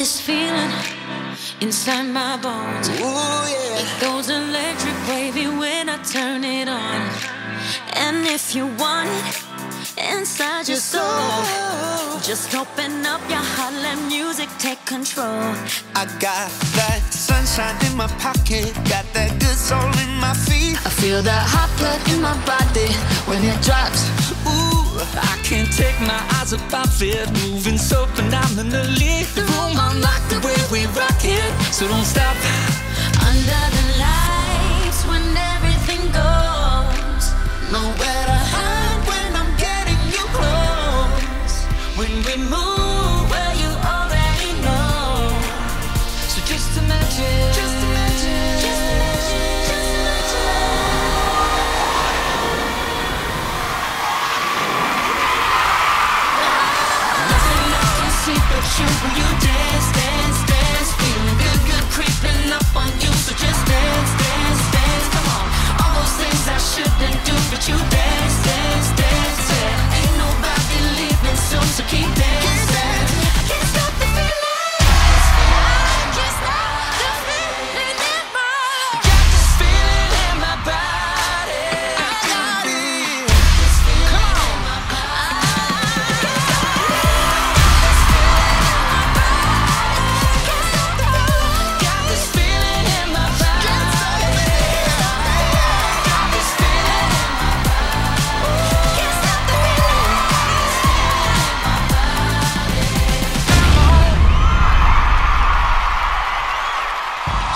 this feeling inside my bones. Ooh, yeah. It goes electric, wavy when I turn it on. And if you want it inside your soul, just open up your heart, let music take control. I got that sunshine in my pocket, got that good soul in my feet. I feel that hot blood in my body when it drops. Ooh, I can't take my eyes off it, moving so phenomenally. The room unlocked, the way we rock it, so don't stop. Under the lights when everything goes, nowhere to hide when I'm getting you close. When we move, well you already know. So just imagine, just imagine, just imagine, just imagine. Nothing I can see but you when you dance, dance, dance. Feeling good, good, creeping up on you. So just dance, dance, dance, come on. All those things I shouldn't do, but you dance, dance, dance, yeah. Ain't nobody leaving soon, so keep dancing. I can't stop the feeling. I can't stop the feeling in my body. Got this feeling in my body. I got it. This feeling in my body. Got this feeling in my body. Got this feeling in my body. Can't stop the feeling.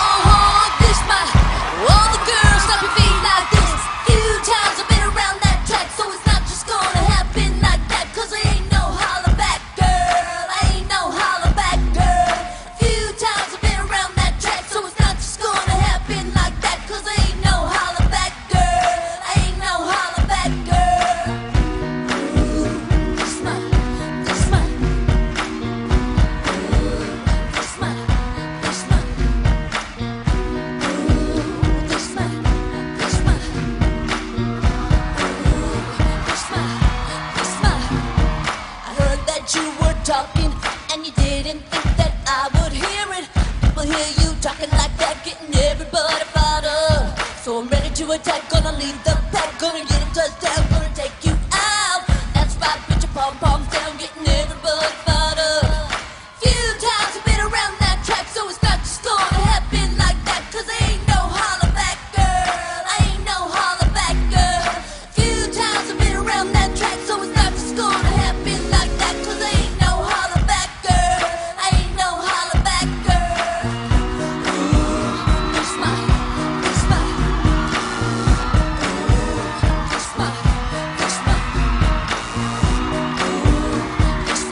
Oh, this my, all the girls stop your feet like this. Few times I've been around that track, so it's not just gonna happen like that. Cause I ain't no holler back girl, I ain't no holler back girl. Few times I've been around that track, so it's not just gonna happen like that. Cause I ain't no holler back girl, I ain't no holler back girl. Ooh, this my, this my. Ooh, this my, this my. Ooh, this my, this my. Ooh, this my, this my. I heard that you were talking and you didn't think that I would hear it. People hear you talking like that, getting everybody fired up. So I'm ready to attack, gonna lead the pack, gonna get a touchdown, gonna take you out. That's right, put your pom poms down, getting everybody fired up. Few times I've been around that track, so it's not just gonna happen like that. Cause I ain't no holler back girl, I ain't no holler back girl. Few times I've been around that track, so it's not just gonna happen like that. Cause I ain't no holler back girl, I ain't no holler back girl. Ooh, this my, this my. Ooh, this my, this my. Ooh, this my, this my. Ooh, this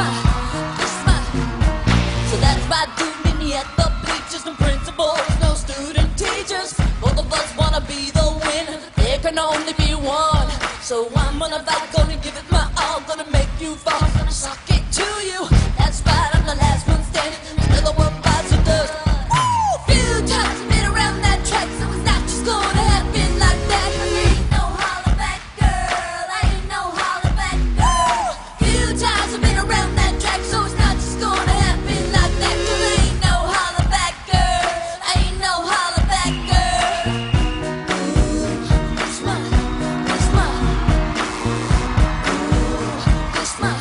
my, this my. So that's why doing me at the bleachers, no principals, no student teachers. Both of us wanna be the winner, there can only be one. So I'm one of us, gonna give it my all, gonna make you fall, gonna suck it to you. That's right, I'm the last one standing, another one bites the dust. Ooh, few times I've been around that track, so it's not just gonna happen like that. I ain't no holler back girl, I ain't no holler back girl. Few times I've been around that track, so it's not just gonna happen like that. Cause I ain't no holler back girl, I ain't no holler back girl. Ooh, this my, this my. Ooh, this my,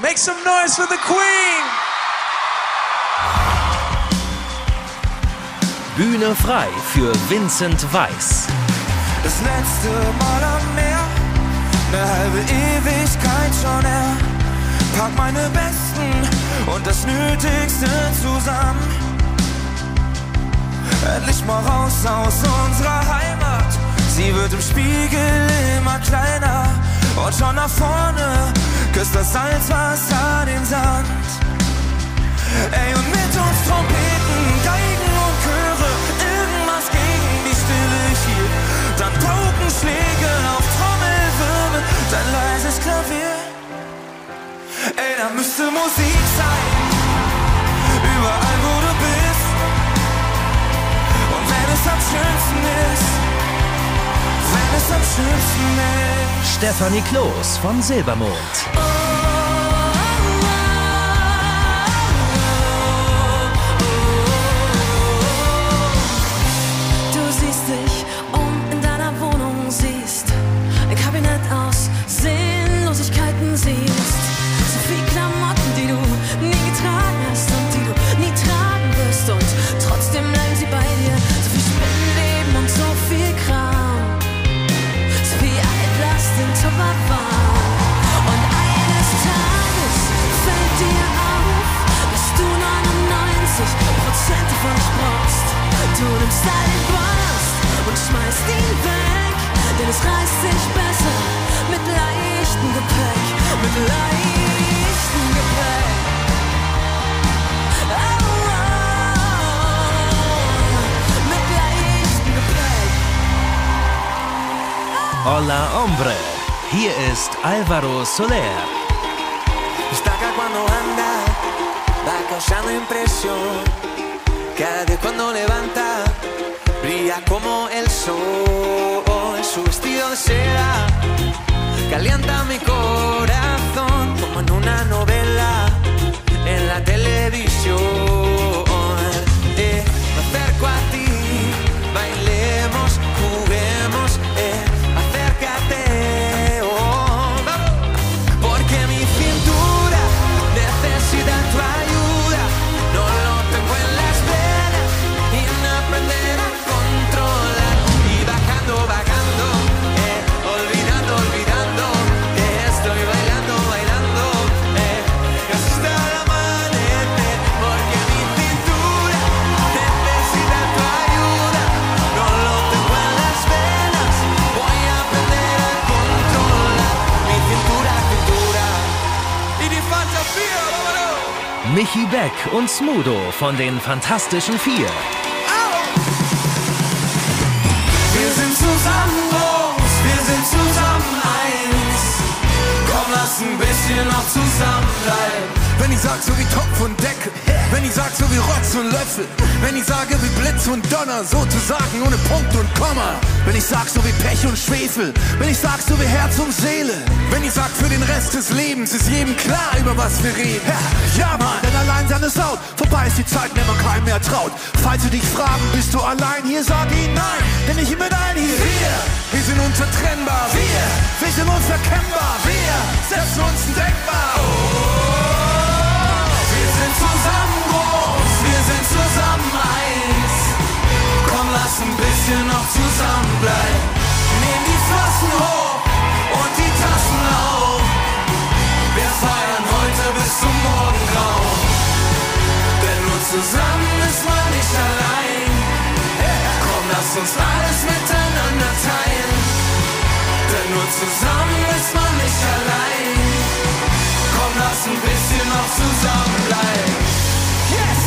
Make some noise for the Queen! Bühne frei für Wincent Weiss. Das letzte Mal am Meer, eine halbe Ewigkeit schon her. Pack meine Besten und das Nötigste zusammen. Endlich mal raus aus unserer Heimat. Sie wird im Spiegel immer kleiner und schon nach vorne. Küsst das Salzwasser den Sand. Ey, und mit uns Trompeten, Geigen und Chöre, irgendwas gegen die Stille hier. Dann Paukenschläge auf Trommelwirbel, dein leises Klavier. Ey, da müsste Musik sein, überall wo du bist. Und wenn es am schönsten ist, wenn es am schönsten ist. Stefanie Kloss von Silbermond. Du siehst dich um in deiner Wohnung, siehst ein Kabinett aus Sinnlosigkeiten, siehst so viel Klamotten, die du nie getragen hast und die du nie tragen wirst, und trotzdem bleiben sie bei dir. So viel Spinnenleben und so viel Kram. Und eines Tages fällt dir auf, dass du 99% davon nicht brauchst. Du nimmst all den Ballast und schmeißt ihn weg, denn es reißt sich besser mit leichtem Gepäck, mit leichtem Gepäck. Oh, oh, mit leichtem Gepäck. Hola, hombre. Hier ist Álvaro Soler. Está acá cuando anda, va causando impresión. Cada día cuando levanta, brilla como el sol. Su vestido de seda calienta mi corazón, como en una novela en la televisión. Me acerco a ti, bailemos, juguemos, acércate. Jack und Smudo von den Fantastischen Vier. Wir sind zusammen groß, wir sind zusammen eins. Komm, lass ein bisschen noch zusammenbleiben. Wenn ich sag so wie Topf und Deckel, wenn ich sag so wie Rotz und Löffel, wenn ich sage wie Blitz und Donner, sozusagen ohne Punkt und Komma. Wenn ich sag so wie Pech und Schwefel, wenn ich sag so wie Herz und Seele, wenn ich sag für den Rest des Lebens ist jedem klar, über was wir reden. Ja, Mann, denn allein seine Saut, vorbei ist die Zeit, wenn man keinem mehr traut. Falls sie dich fragen, bist du allein hier, sag ihnen nein, denn ich bin mit allen hier. Wir sind unzertrennbar, wir sind unverkennbar, wir setzen uns ein Denkmal. Oh, wir sind zusammen groß, wir sind zusammen eins. Komm, lass ein bisschen noch zusammenbleiben. Nehm die Flossen hoch und die Tassen auf. Wir feiern heute bis zum Morgengrau. Denn nur zusammen ist man nicht allein. Komm, lass uns alles miteinander teilen. Denn nur zusammen ist man nicht allein. Komm, lass ein bisschen noch zusammenbleiben. Yes,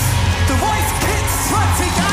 The Voice Kids 2021.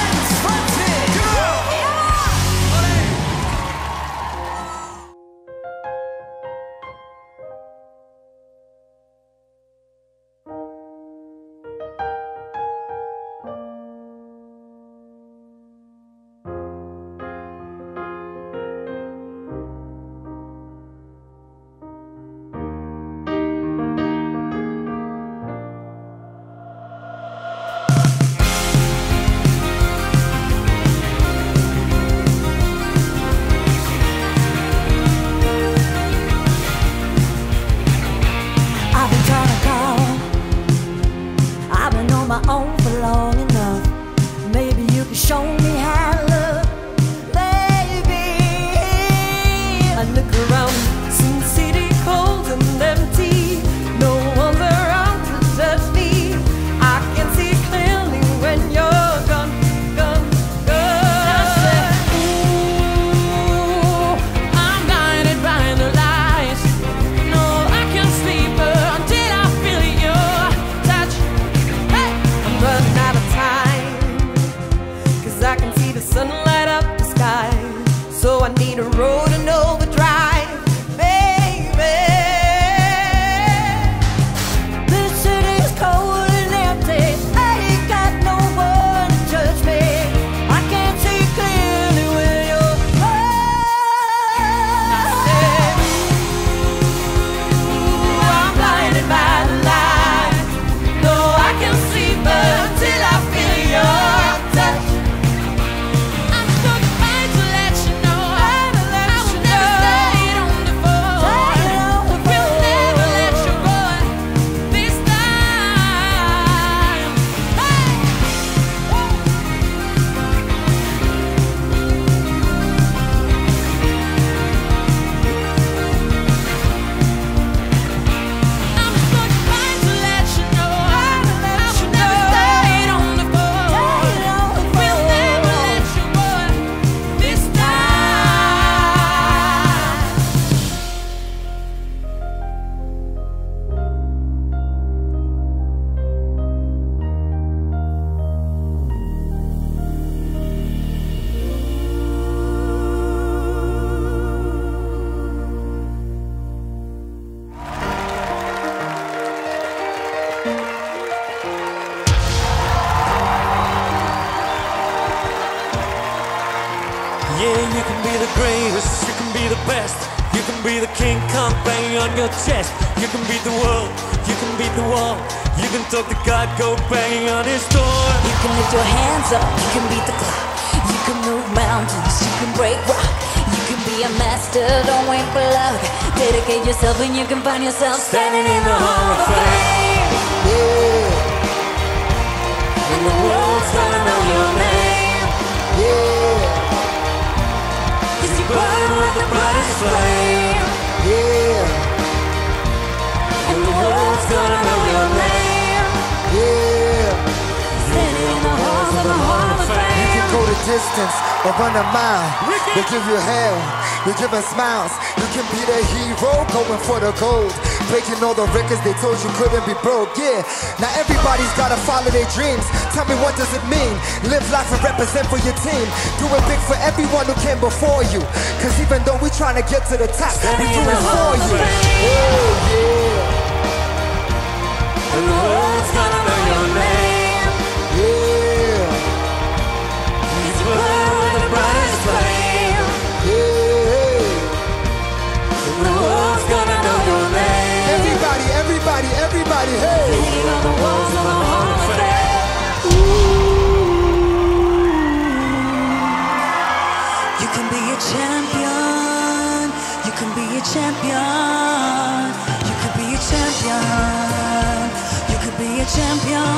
the greatest, you can be the best. You can be the king, come bang on your chest. You can beat the world, you can beat the wall. You can talk to God, go bang on his door. You can lift your hands up, you can beat the clock. You can move mountains, you can break rock. You can be a master, don't wait for luck. Dedicate yourself and you can find yourself standing in the Hall of Fame. Yeah. And the world's gonna know your name. Yeah. Cause you burn with the brightest flame. Yeah. And the world's gonna know your name. Yeah. Standing in the halls of the Hall of Fame. Go the distance or run a mile. They give you hell, they give us smiles. You can be the hero going for the gold, breaking all the records they told you couldn't be broke. Yeah, now everybody's gotta follow their dreams. Tell me, what does it mean? Live life and represent for your team. Do it big for everyone who came before you, cause even though we trying to get to the top, we do it for you. Oh yeah. And the world's gonna know your name. Yeah. Everybody, hey! Singing on the walls of the Hall of Fame. Ooh. You can be a champion. You can be a champion. You could be a champion. You could be a champion.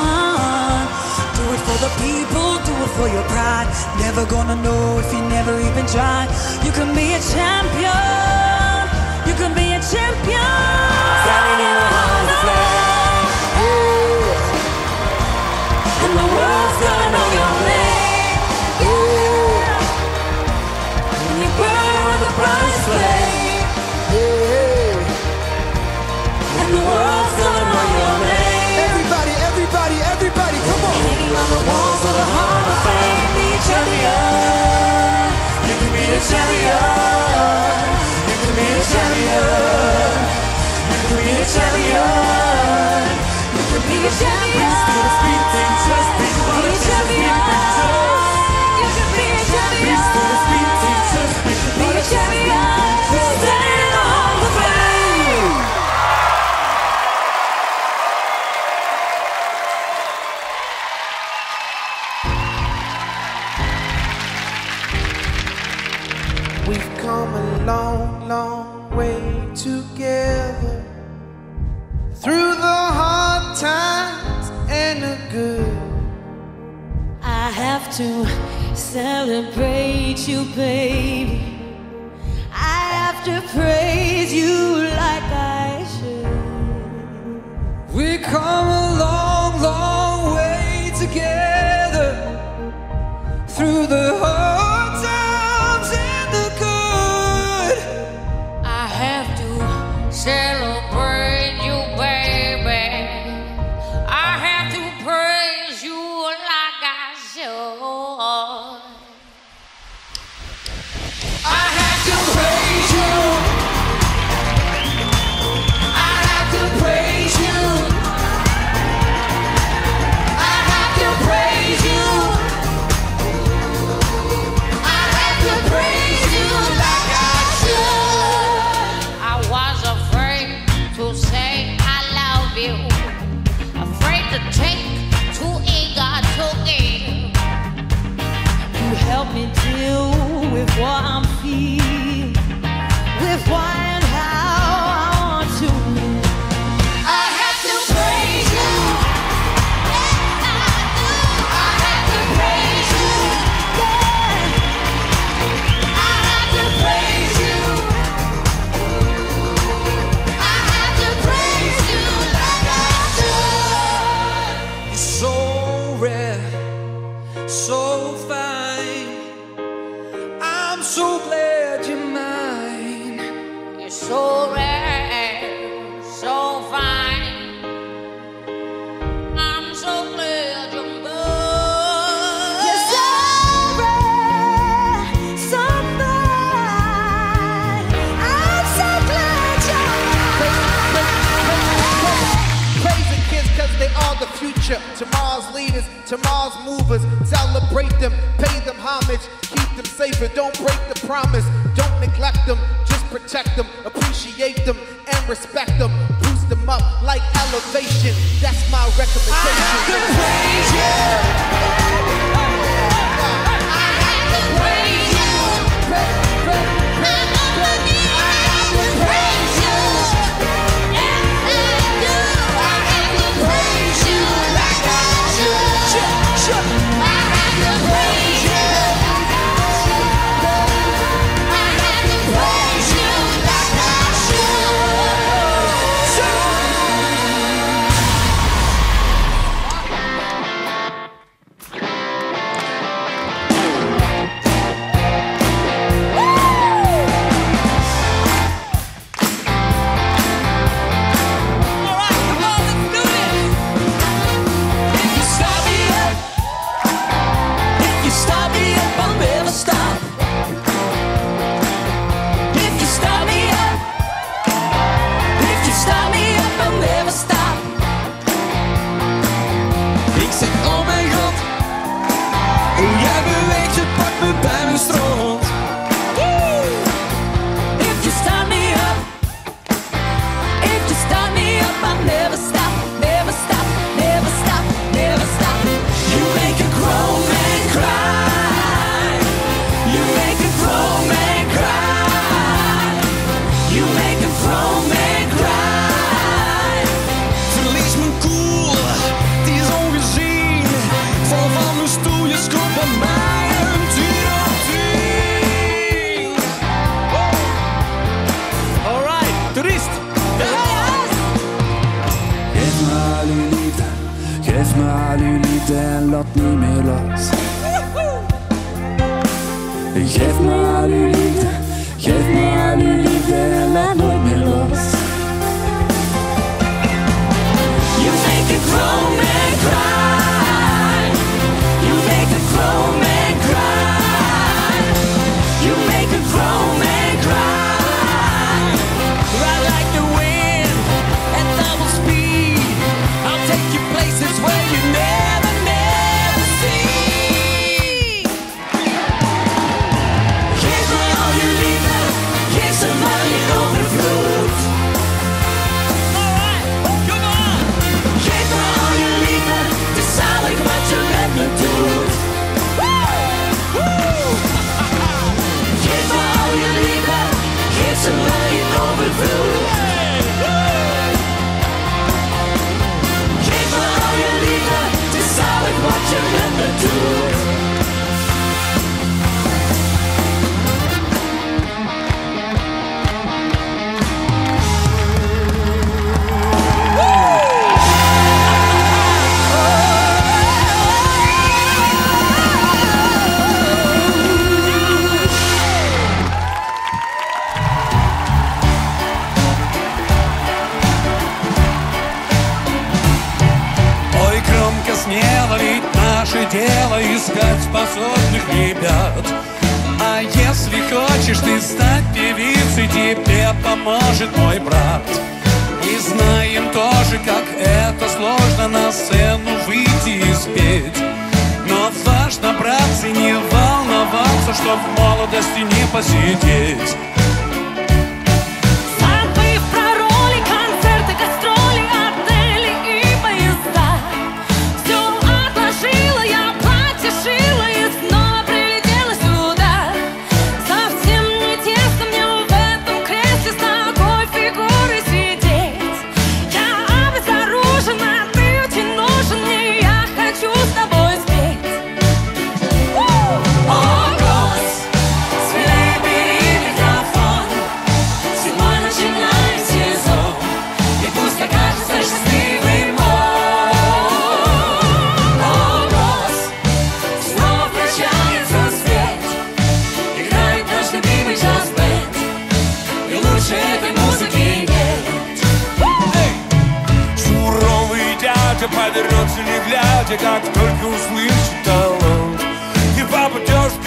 Do it for the people, do it for your pride. Never gonna know if you never even try. You can be a champion. You can be a champion. Standing in the Hall of Fame. Yeah. And the world's gonna know your name. Yeah. And you burn with the brightest flame. Yeah. And the world's gonna know your name. Everybody, everybody, everybody, come on. Hanging on the walls of the Hall of Fame. Be a champion. You can be a champion. You can be a champion. You can be a champion. You can be a champion. You can be a champion. You can be a champion. Stand in the Hall of Fame. We've come a long, long way together. Through the hard times and the good, I have to celebrate you, baby. I have to praise you like I should. We come a long, long way together. Through the hard times and the good, I have to celebrate. So because they are the future. Tomorrow's leaders, tomorrow's movers. Celebrate them, pay them homage, keep them safer. Don't break the promise, don't neglect them. Just protect them, appreciate them, and respect them. Boost them up like elevation. That's my recommendation. I have to praise you. I have to praise you. I have to praise you.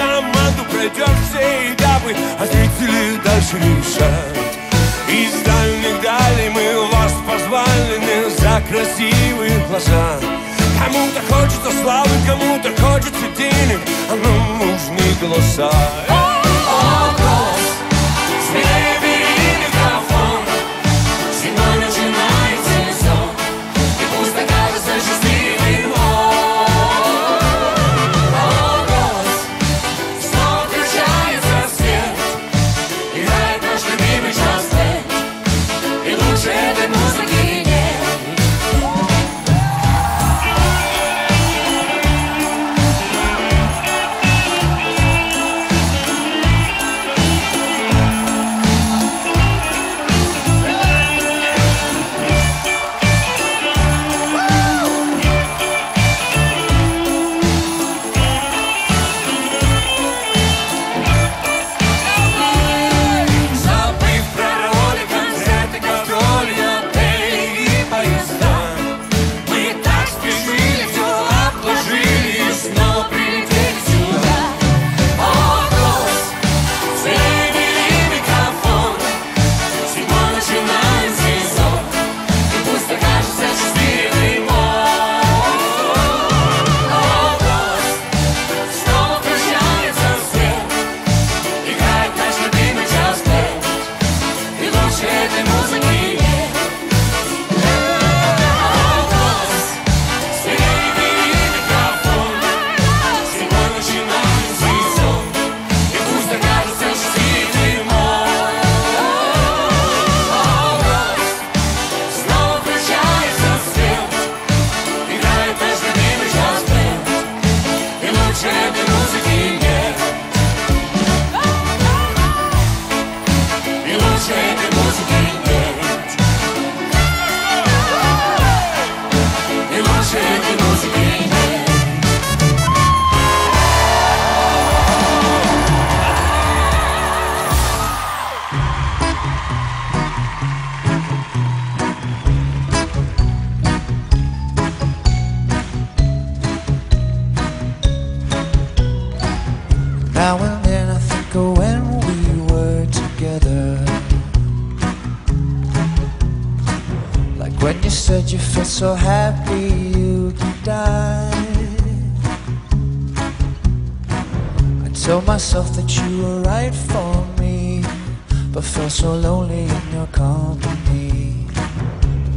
Команду пройдешь все этапы, а зрители дальше решат. из дальних далей мы в вас позволены за красивые глаза. Кому-то хочется славы, кому-то хочется денег, а нам нужны голоса. О, голос, смелее бери микрофон, зима начинается лицом, и пусть окажется счастливым. О, голос, снова включается свет, играет наш любимый джаз-бэнд, и лучше этой музыки. So happy you could die. I told myself that you were right for me, but felt so lonely in your company.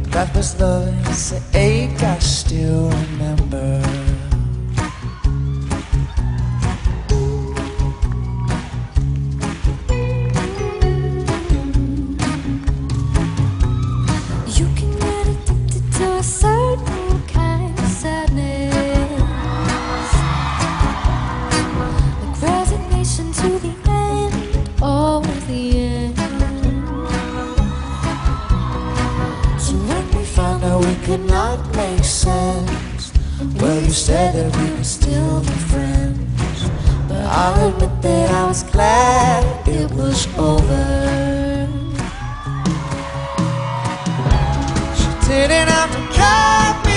But that was love, it's an ache I still remember. Didn't have to cut.